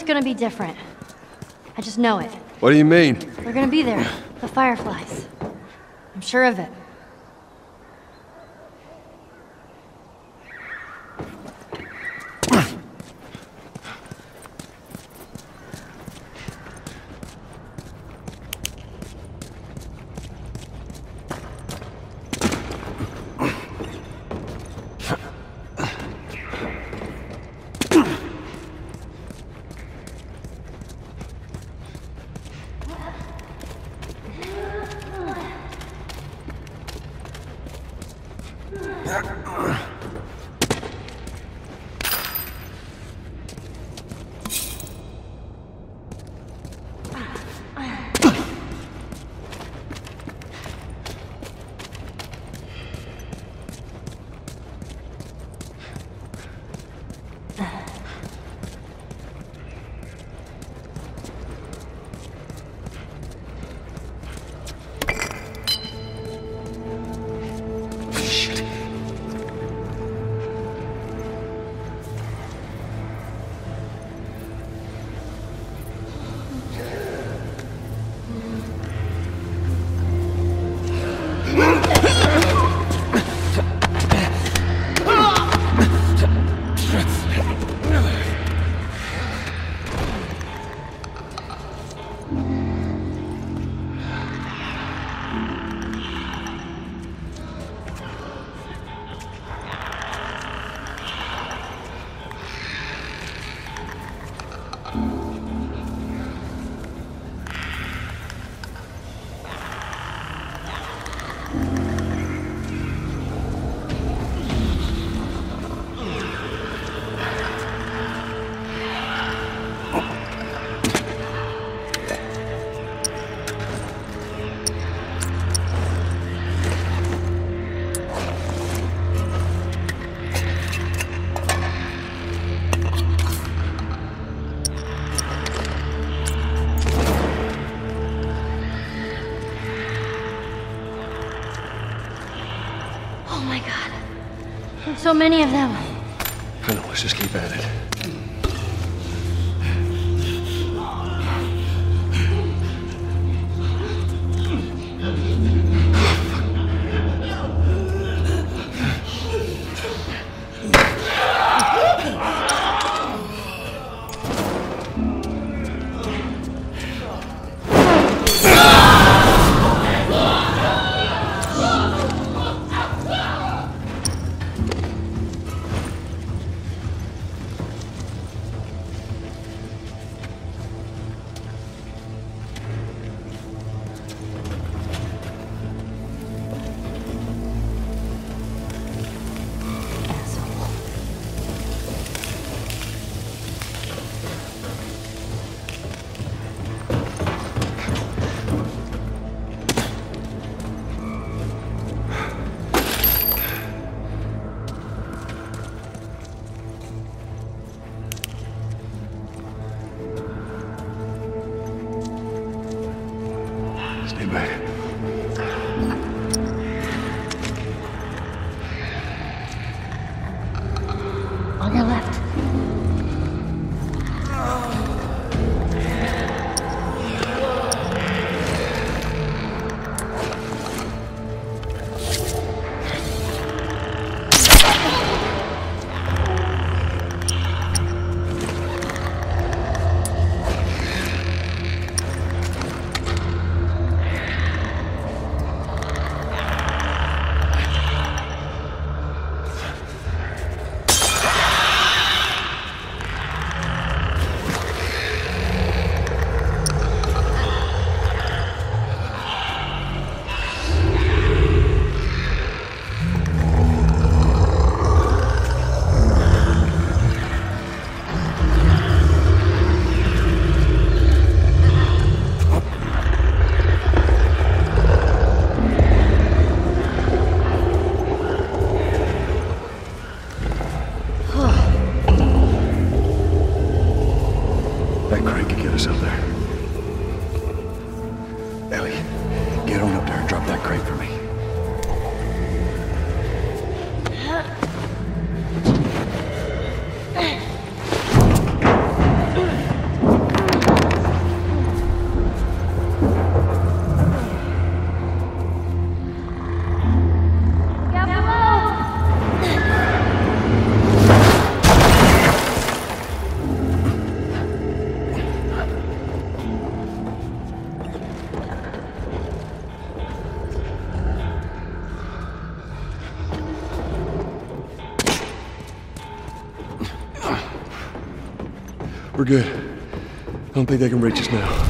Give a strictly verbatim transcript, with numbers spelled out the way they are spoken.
it's gonna be different. I just know it. What do you mean? They're gonna be there. The Fireflies. I'm sure of it. So many of them. I know, let's just keep at it. We're good. I don't think they can reach us now.